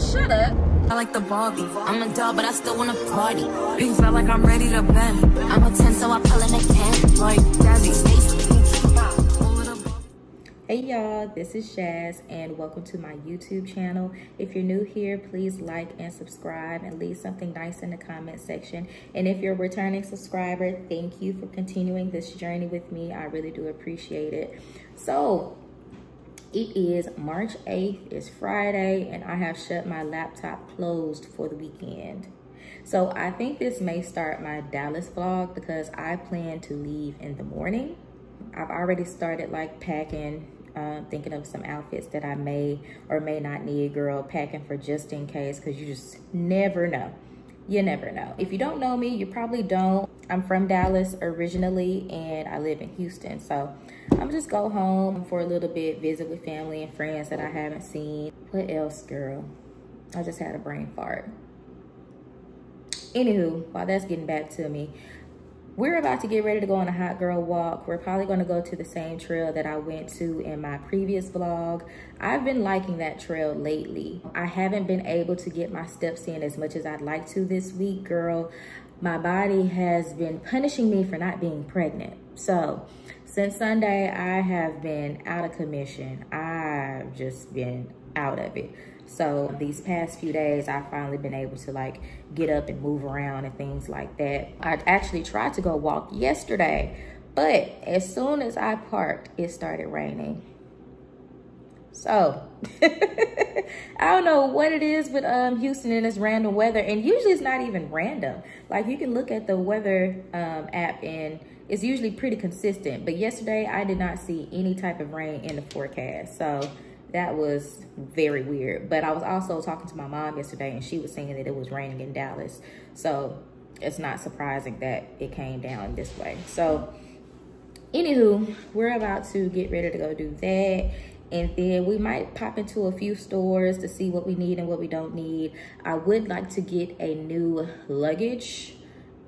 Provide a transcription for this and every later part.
Shut up. I like the Barbie. I'm a doll, but I still wanna party. You feel like I'm ready to bend. I'm a 10, so I pull in a 10. Like, daddy, hey y'all, this is Shaz and welcome to my YouTube channel. If you're new here, please like and subscribe and leave something nice in the comment section. And if you're a returning subscriber, thank you for continuing this journey with me. I really do appreciate it. So it is March 8th, it's Friday, and I have shut my laptop closed for the weekend. So I think this may start my Dallas vlog because I plan to leave in the morning. I've already started like packing, thinking of some outfits that I may or may not need, girl, packing for just in case, because you just never know. You never know. If you don't know me, you probably don't. I'm from Dallas originally, and I live in Houston, so I'm just go home for a little bit, visit with family and friends that I haven't seen. What else, girl? I just had a brain fart. Anywho, while that's getting back to me, we're about to get ready to go on a hot girl walk. We're probably going to go to the same trail that I went to in my previous vlog. I've been liking that trail lately. I haven't been able to get my steps in as much as I'd like to this week, girl. My body has been punishing me for not being pregnant. So since Sunday, I have been out of commission. I've just been out of it. So these past few days, I've finally been able to like get up and move around and things like that. I actually tried to go walk yesterday, but as soon as I parked, it started raining. So I don't know what it is with Houston and this random weather. And usually it's not even random. Like you can look at the weather app and it's usually pretty consistent. But yesterday I did not see any type of rain in the forecast. So that was very weird. But I was also talking to my mom yesterday and she was saying that it was raining in Dallas. So it's not surprising that it came down this way. So anywho, we're about to get ready to go do that. And then we might pop into a few stores to see what we need and what we don't need. I would like to get a new luggage,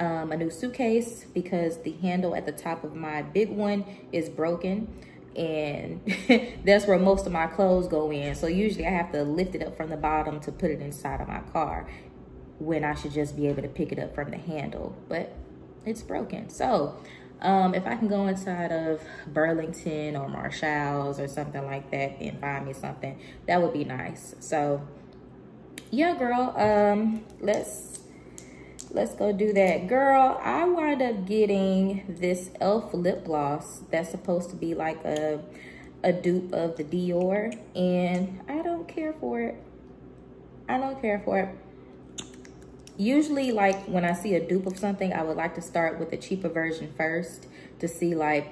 a new suitcase, because the handle at the top of my big one is broken. And that's where most of my clothes go in. So usually I have to lift it up from the bottom to put it inside of my car when I should just be able to pick it up from the handle, but it's broken. So if I can go inside of Burlington or Marshall's or something like that and find me something, that would be nice. So yeah, girl, let's go do that. Girl, I wound up getting this e.l.f. lip gloss that's supposed to be like a dupe of the Dior, and I don't care for it. I don't care for it. Usually, like when I see a dupe of something, I would like to start with the cheaper version first to see like,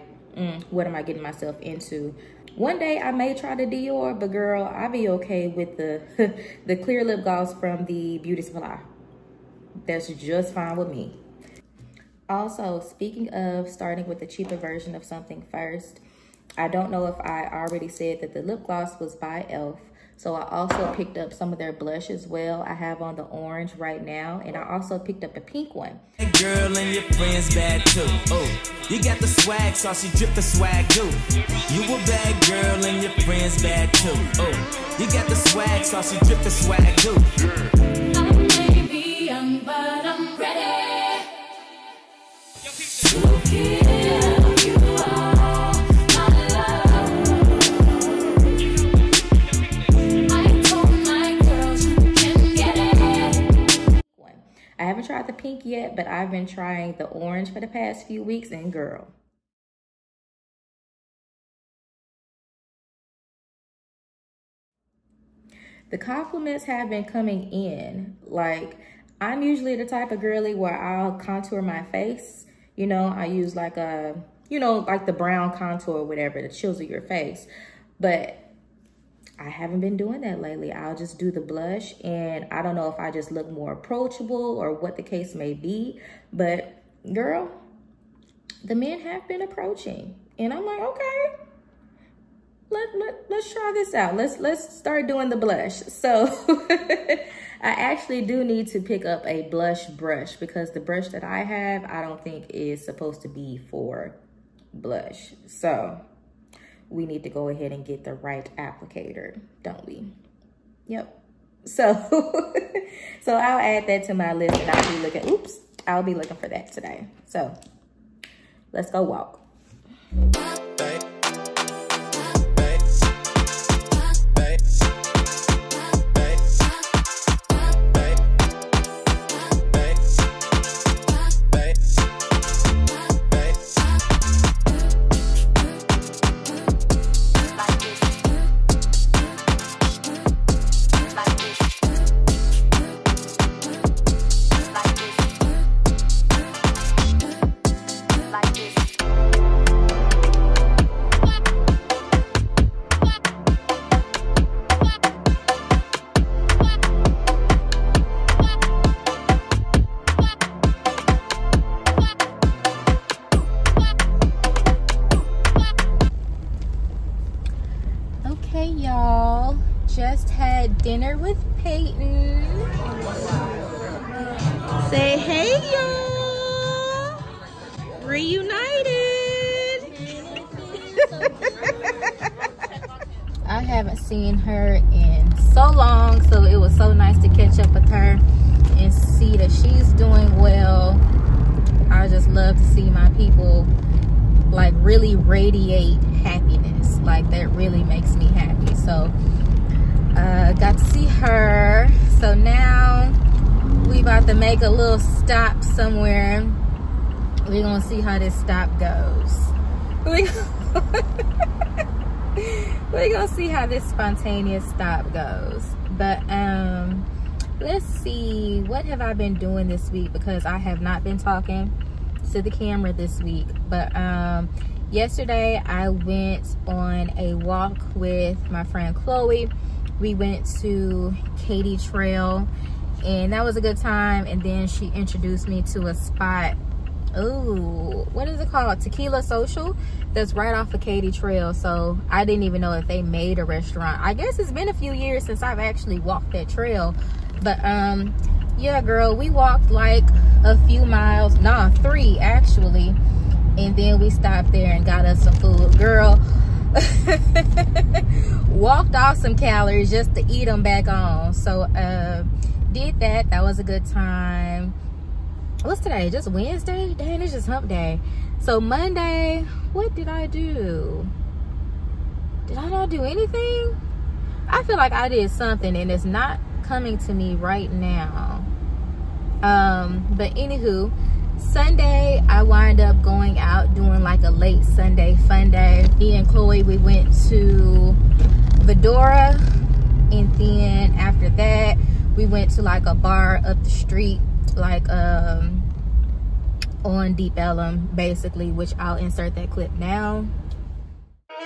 what am I getting myself into? One day I may try the Dior, but girl, I'll be okay with the, the clear lip gloss from the beauty supply. That's just fine with me. Also, speaking of starting with the cheaper version of something first, I don't know if I already said that the lip gloss was by e.l.f. So I also picked up some of their blush as well. I have on the orange right now, and I also picked up the pink one. Hey girl, and your friends bad too. Oh, you got the swag, so she dripped the swag too. You a bad girl, and your friends bad too. Oh, you got the swag, so she dripped the swag too. I haven't tried the pink yet, but I've been trying the orange for the past few weeks, and girl. The compliments have been coming in. Like, I'm usually the type of girly where I'll contour my face. You know, I use like a, you know, like the brown contour or whatever that chisel your face. But I haven't been doing that lately. I'll just do the blush, and I don't know if I just look more approachable or what the case may be, but girl, the men have been approaching and I'm like, okay, let's try this out. Let's start doing the blush. So I actually do need to pick up a blush brush because the brush that I have, I don't think is supposed to be for blush. So we need to go ahead and get the right applicator, don't we? Yep, So, so I'll add that to my list, and I'll be looking, oops, I'll be looking for that today. So let's go walk. Dinner with Peyton. Say hey, y'all. Reunited. I haven't seen her in so long, so it was so nice to catch up with her and see that she's doing well. I just love to see my people like really radiate happiness. Like that really makes me happy. So got to see her. So now we about to make a little stop somewhere. We're gonna see how this stop goes. We're gonna see how this spontaneous stop goes. But let's see, what have I been doing this week, because I have not been talking to the camera this week. But yesterday I went on a walk with my friend Chloe. We went to Katy Trail, and that was a good time. And then she introduced me to a spot. Oh, what is it called? Tequila Social. That's right off of Katy Trail. So I didn't even know that they made a restaurant. I guess it's been a few years since I've actually walked that trail. But yeah, girl, we walked like a few miles. Nah, 3 actually. And then we stopped there and got us some food. Girl. Walked off some calories just to eat them back on. So did that. That was a good time. What's today? Just Wednesday? Dang, it's just hump day. So Monday, what did I do? Did I not do anything? I feel like I did something and it's not coming to me right now. But anywho, Sunday I wind up going out doing like a late Sunday fun day. Me and Chloe, we went to Vidora, and then after that we went to like a bar up the street, like on Deep Ellum basically, which I'll insert that clip now.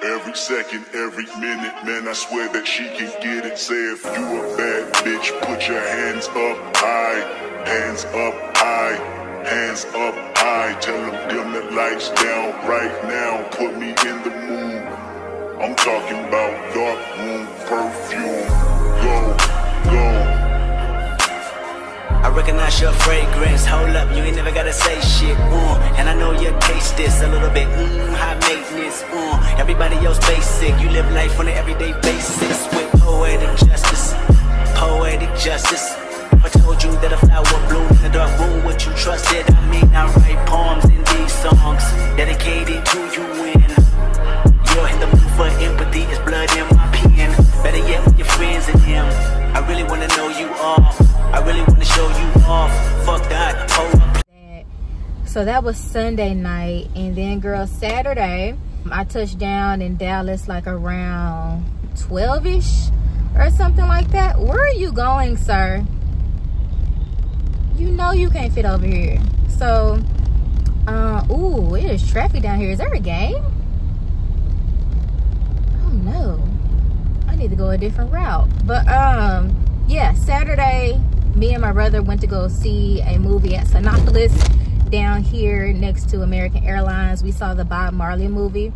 Every second, every minute, man, I swear that she can get it. Say if you a bad bitch, put your hands up high, hands up high, hands up high. Tell them dim the lights down right now. Put me in the mood. I'm talking about dark room perfume. Go, go. I recognize your fragrance. Hold up, you ain't never gotta say shit. And I know you taste this a little bit. High maintenance. Everybody else basic. You live life on an everyday basis with poetic justice. Poetic justice. I told you that a flower blooms in the dark room, what you trusted. I mean, I write poems in these songs dedicated to you when you're in the mood for empathy. It's blood in my pen. Better yet, with your friends and him. I really want to know you all. I really want to show you off. Fuck that. Oh. So that was Sunday night, and then girl, Saturday I touched down in Dallas like around 12ish or something like that. Where are you going, sir? You know you can't fit over here. So, ooh, it is traffic down here. Is there a game? Oh no, I need to go a different route. But yeah, Saturday, me and my brother went to go see a movie at Cinepolis down here next to American Airlines. We saw the Bob Marley movie.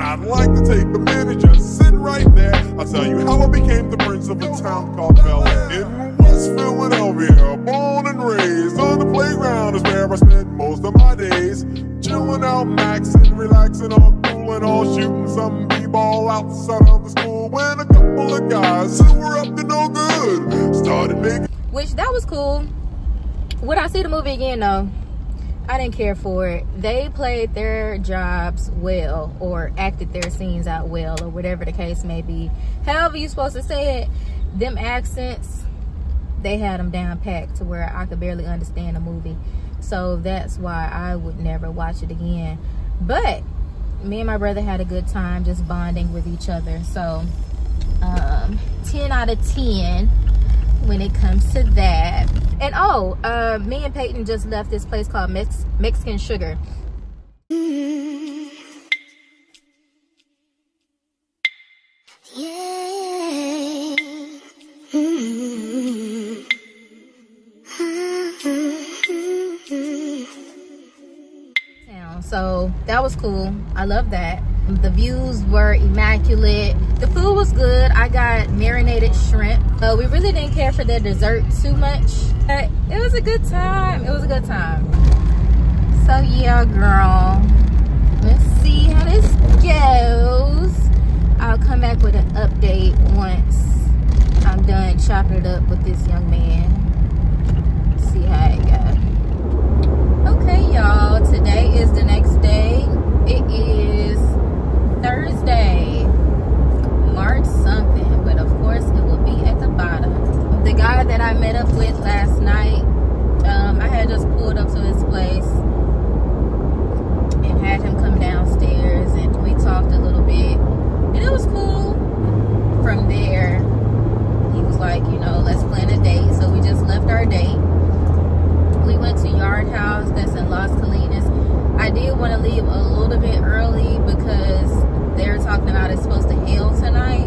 I'd like to take a minute, just sit right there. I'll tell you how I became the prince of a town called Bel-Air. In West Philadelphia, born and raised. On the playground is where I spent most of my days. Chilling out, maxing, relaxing, all cool and all shooting some b-ball outside of the school. When a couple of guys who were up to no good started making. Which, that was cool. When I see the movie again, though, I didn't care for it. They played their jobs well, or acted their scenes out well, or whatever the case may be. However you're supposed to say it, them accents, they had them down packed to where I could barely understand the movie. So that's why I would never watch it again. But me and my brother had a good time just bonding with each other. So 10 out of 10. When it comes to that. And oh, me and Peyton just left this place called Mexican Sugar. So that was cool. I love that. The views were immaculate. The food was good. I got marinated shrimp. We really didn't care for their dessert too much. But it was a good time. It was a good time. So yeah, girl. Let's see how this goes. I'll come back with an update once I'm done chopping it up with this young man. Let's see how it goes. Okay, y'all. Today is the next day. It is Thursday, March something, but of course it will be at the bottom. The guy that I met up with last night, I had just pulled up to his place and had him come downstairs and we talked a little bit and it was cool. From there, he was like, you know, let's plan a date. So we just left our date. We went to Yard House, that's in Las Colinas. I did want to leave a little bit early because they're talking about it's supposed to hail tonight,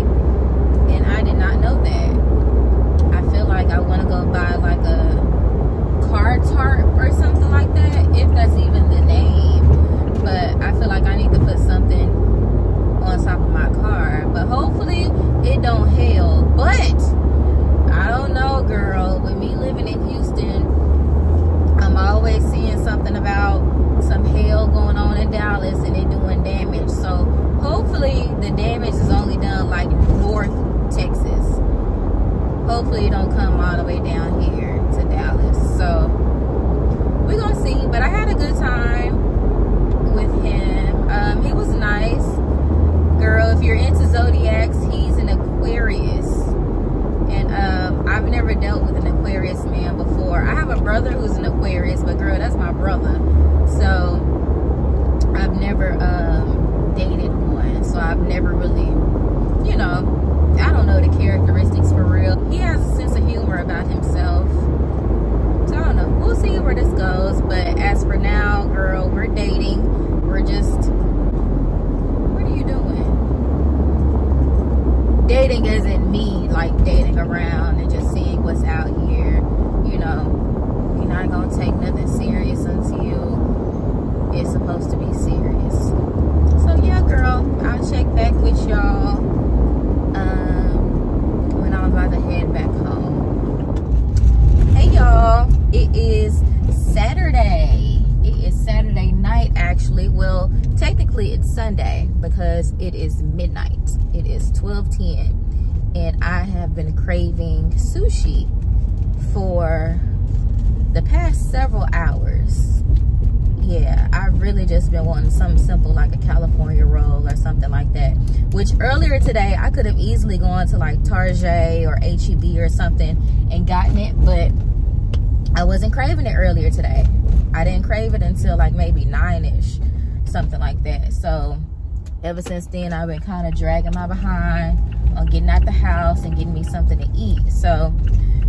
and I did not know that. I feel like I want to go buy like a car tarp or something like that, if that's even the name. But I feel like I need to put something on top of my car. But hopefully it don't hail. But I don't know, girl. With me living in Houston, I'm always seeing something about some hail going on in Dallas and they're doing damage. So hopefully the damage is only done like North Texas. Hopefully it don't come all the way down here to Dallas. So we're gonna see. But I had a good time with him. He was nice. Girl, if you're into zodiacs, he's an Aquarius. And I've never dealt with an Aquarius man before. I have a brother who's an Aquarius, but girl, that's my brother. So I've never dated one, so I've never really, you know, I don't know the characteristics for real. He has a sense of humor about himself, so I don't know. We'll see where this goes, but as for now, girl, we're dating. We're just, what are you doing? Dating isn't me like dating around and just seeing what's out here, you know. You're not gonna take nothing serious until it's supposed to be serious. So yeah, girl, I'll check back with y'all when I'm about to head back home. Hey y'all, it is Saturday. It is Saturday night, actually. Well, technically it's Sunday because it is midnight. It is 12:10 and I have been craving sushi for the past several hours. Yeah, I've really just been wanting something simple like a California roll or something like that. Which earlier today, I could have easily gone to like Target or H-E-B or something and gotten it, but I wasn't craving it earlier today. I didn't crave it until like maybe 9-ish, something like that. So ever since then, I've been kind of dragging my behind on getting out the house and getting me something to eat. So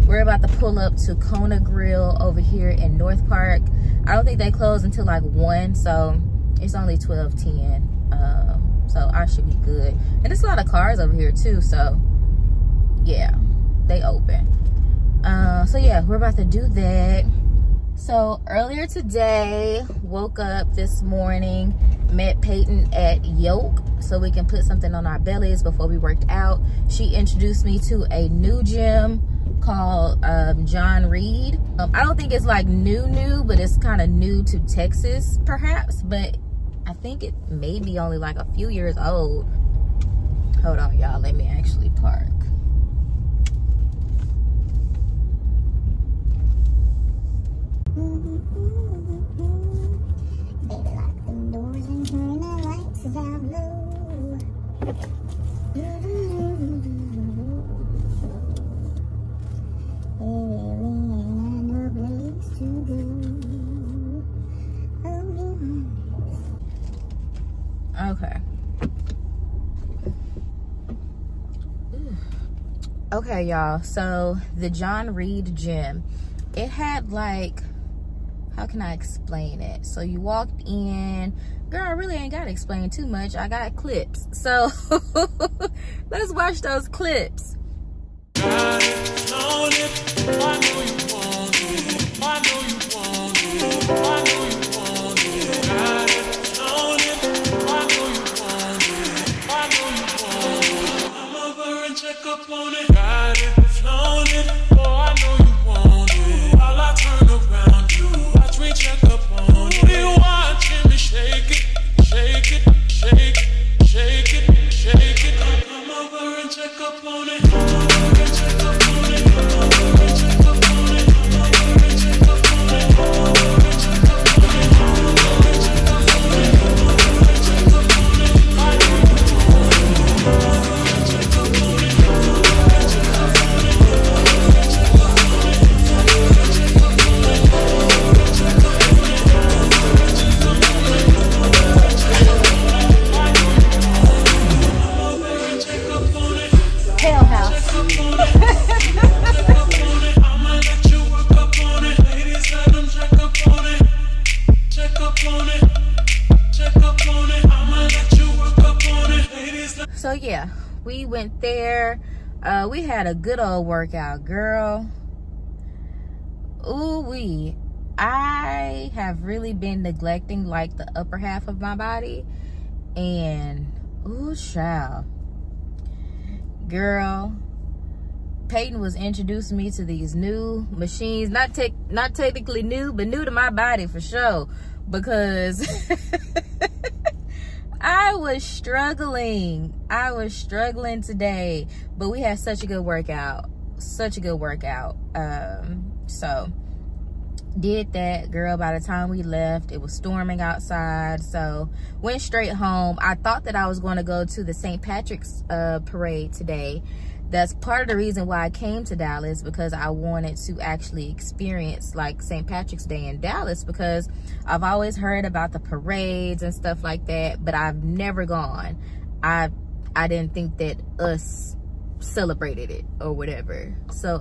we're about to pull up to Kona Grill over here in North Park. I don't think they close until like 1, so it's only 12:10. So I should be good. And there's a lot of cars over here too, so yeah, they open. So yeah, we're about to do that. So earlier today, woke up this morning, met Peyton at Yolk so we can put something on our bellies before we worked out. She introduced me to a new gym called John Reed. I don't think it's like new, but it's kind of new to Texas perhaps, but I think it may be only like a few years old. Hold on y'all, let me actually park. Okay. Okay, y'all. So the John Reed gym, it had like, how can I explain it? So you walked in, girl, I really ain't gotta explain too much. I got clips. So let's watch those clips. So yeah, we went there. We had a good old workout, girl. Ooh-wee. I have really been neglecting like the upper half of my body. And ooh, child. Girl, Peyton was introducing me to these new machines. Not technically new, but new to my body for sure. Because I was struggling today, but we had such a good workout. So did that, girl. By the time we left, it was storming outside, so went straight home. I thought that I was going to go to the St. Patrick's parade today. That's part of the reason why I came to Dallas, because I wanted to actually experience like St. Patrick's Day in Dallas, because I've always heard about the parades and stuff like that, but I've never gone. I didn't think that us celebrated it or whatever. So,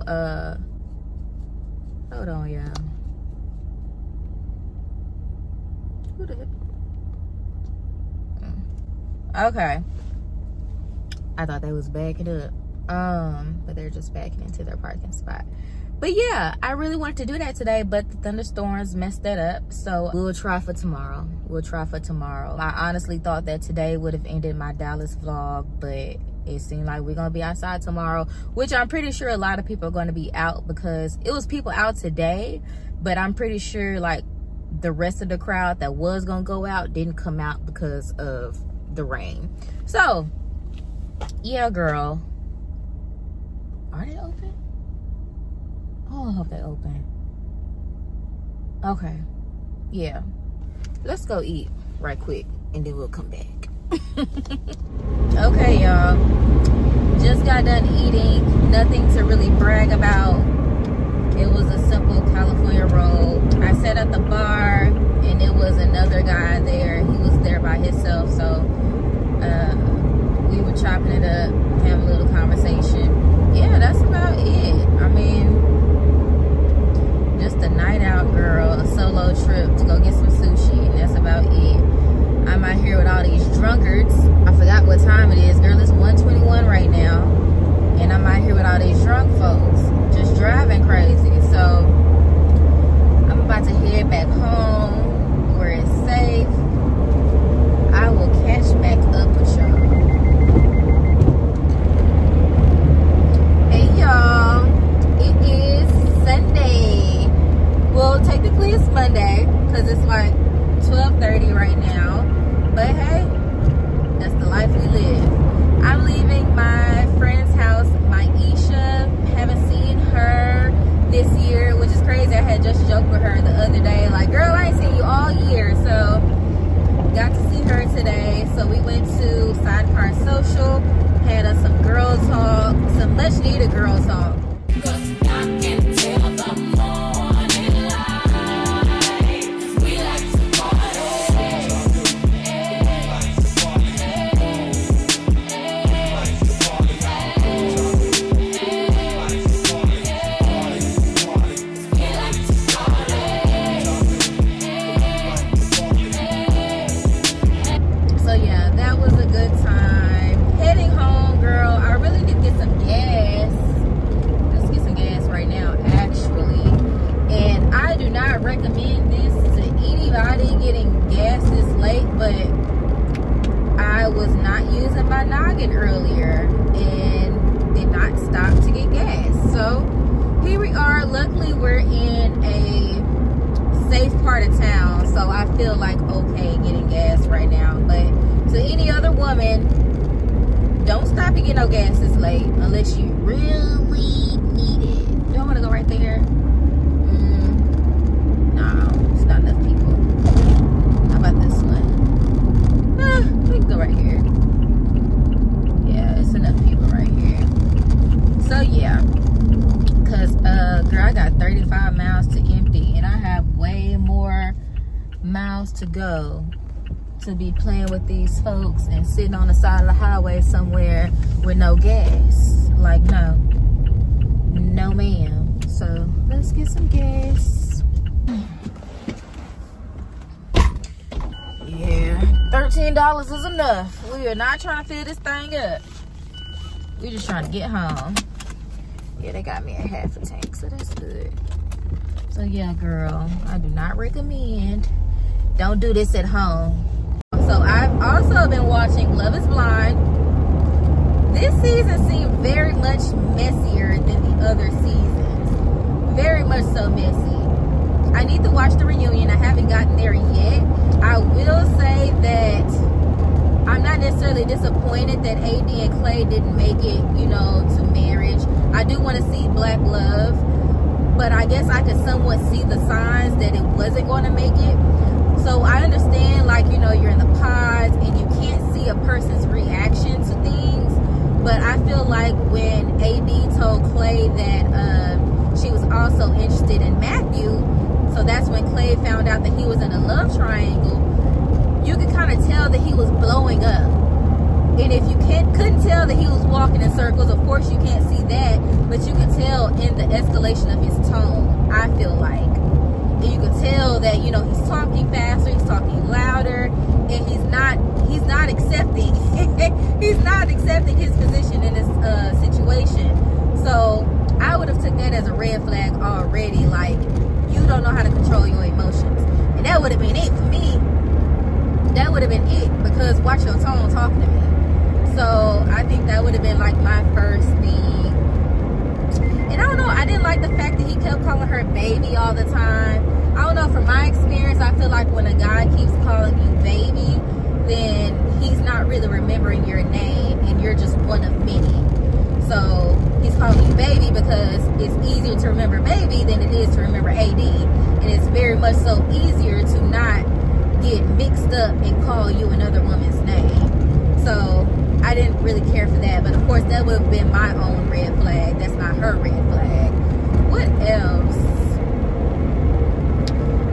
hold on y'all. Who did? Okay. I thought they was backing up. But they're just backing into their parking spot. But yeah, I really wanted to do that today, but the thunderstorms messed that up, so we'll try for tomorrow. I honestly thought that today would have ended my Dallas vlog, but it seemed like we're gonna be outside tomorrow, which I'm pretty sure a lot of people are going to be out, because it was people out today, but I'm pretty sure like the rest of the crowd that was gonna go out didn't come out because of the rain. So yeah, girl. Are they open? Oh, I hope they open. Okay. Yeah. Let's go eat right quick and then we'll come back. Okay, y'all. Just got done eating. Nothing to really brag about. It was a simple California roll. I sat at the bar and it was another guy there. He was there by himself, so we were chopping it up, having a little conversation. Yeah, that's about it. I mean, just a night out, girl, a solo trip to go get some sushi, and that's about it. I'm out here with all these drunkards. I forgot what time it is, girl. It's 1:21 right now, and I'm out here with all these drunk folks just driving crazy. So I'm about to head back home where it's safe. I will catch back up with y'all. Hey y'all, it is Sunday. Well, technically it's Monday because it's like 12:30 right now. But hey, that's the life we live. I'm leaving my friend's house, Maisha. Haven't seen her this year, which is crazy. I had just joked with her the other day, like, girl, I ain't seen you all year. So, got to see her today. So, we went to Sidecar Social, had us some girl talk, some much needed girl talk. To go to be playing with these folks and sitting on the side of the highway somewhere with no gas. Like, no ma'am. So let's get some gas. Yeah, $13 is enough. We are not trying to fill this thing up. We just trying to get home. Yeah, they got me a half a tank, so that's good. So yeah, girl, I do not recommend. Don't do this at home. So I've also been watching Love Is Blind. This season seemed very much messier than the other seasons. Very much so messy. I need to watch the reunion. I haven't gotten there yet. I will say that I'm not necessarily disappointed that AD and Clay didn't make it, you know, to marriage. I do want to see Black love, but I guess I could somewhat see the signs that it wasn't going to make it. So I understand, like, you know, you're in the pods and you can't see a person's reaction to things. But I feel like when AD told Clay that she was also interested in Matthew, so that's when Clay found out that he was in a love triangle, you could kind of tell that he was blowing up. And if you couldn't tell that he was walking in circles, of course you can't see that, but you could tell in the escalation of his tone, I feel like. And you can tell that, you know, he's talking faster, he's talking louder, and he's not accepting he's not accepting his position in this situation. So I would have took that as a red flag already. Like, you don't know how to control your emotions, and that would have been it for me. That would have been it, because watch your tone talking to me. So I think that would have been like my first thing. And I don't know, I didn't like the fact that he kept calling her baby all the time. I don't know, from my experience, I feel like when a guy keeps calling you baby, then he's not really remembering your name and you're just one of many. So he's calling you baby because it's easier to remember baby than it is to remember AD. And it's very much so easier to not get mixed up and call you another woman's name. So I didn't really care for that, but of course that would have been my own red flag. That's not her red flag. What else?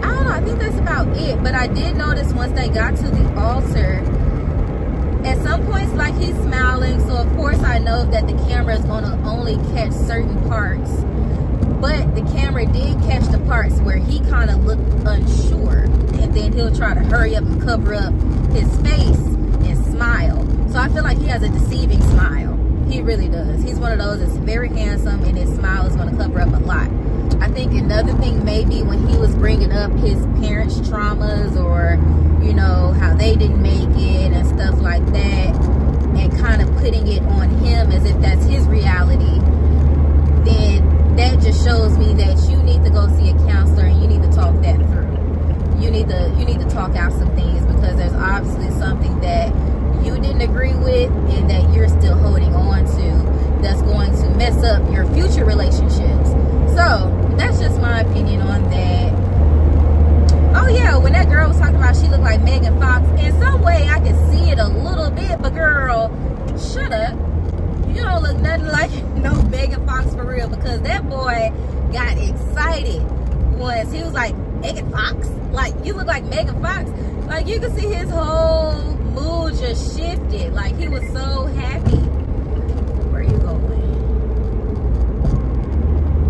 I don't know, I think that's about it. But I did notice once they got to the altar, at some points, like, he's smiling, so of course I know that the camera is going to only catch certain parts. But the camera did catch the parts where he kind of looked unsure, and then he'll try to hurry up and cover up his face and smile. So I feel like he has a deceiving smile. He really does. He's one of those that's very handsome, and his smile is going to cover up a lot. I think another thing maybe when he was bringing up his parents' traumas or, you know, how they didn't make it and stuff like that, and kind of putting it on him as if that's his reality, then that just shows me that you need to go see a counselor and you need to talk that through. You need to talk out some things, because there's obviously something that you didn't agree with and that you're still holding on to that's going to mess up your future relationships. So that's just my opinion on that. Oh yeah, when that girl was talking about she looked like Megan Fox, in some way I could see it a little bit, but girl, shut up. You don't look nothing like no Megan Fox for real, because that boy got excited once. He was like, Megan Fox? Like, you look like Megan Fox? Like, you could see his whole mood just shifted. Like, he was so happy. Where are you going?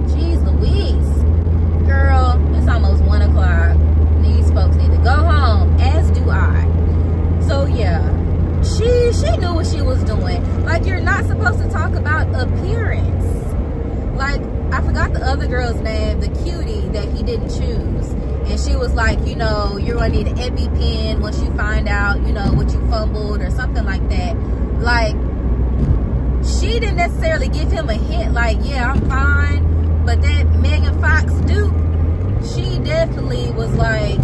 Jeez Louise. Girl, it's almost 1 o'clock. These folks need to go home, as do I. So, yeah. She knew what she was doing. Like, you're not supposed to talk about appearance. Like, I forgot the other girl's name, the cutie that he didn't choose. And she was like, you know, you're going to need an EpiPen once you find out, you know, what you fumbled or something like that. Like, she didn't necessarily give him a hint, like, yeah, I'm fine. But that Megan Fox dupe, she definitely was like,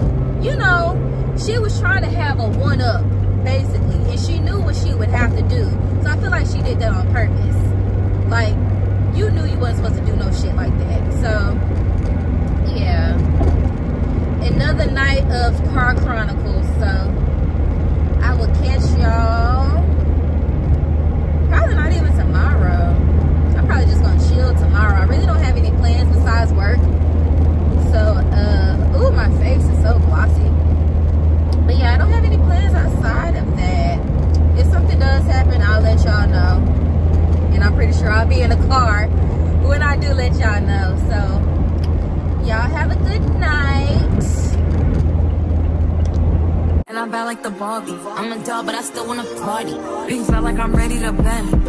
you know, she was trying to have a one-up, basically. And she knew what she would have to do. So I feel like she did that on purpose. Like, you knew you wasn't supposed to do no shit like that. So, yeah. Another night of Car Chronicles, so I will catch y'all probably not even tomorrow. I'm probably just gonna chill tomorrow. I really don't have any plans besides work. So ooh, my face is so glossy. But yeah, I don't have any plans outside of that. If something does happen, I'll let y'all know, and I'm pretty sure I'll be in a car when I do let y'all know. So y'all have a good night. And I'm bad like the Barbie. I'm a doll, but I still wanna party. Things feel like I'm ready to bend.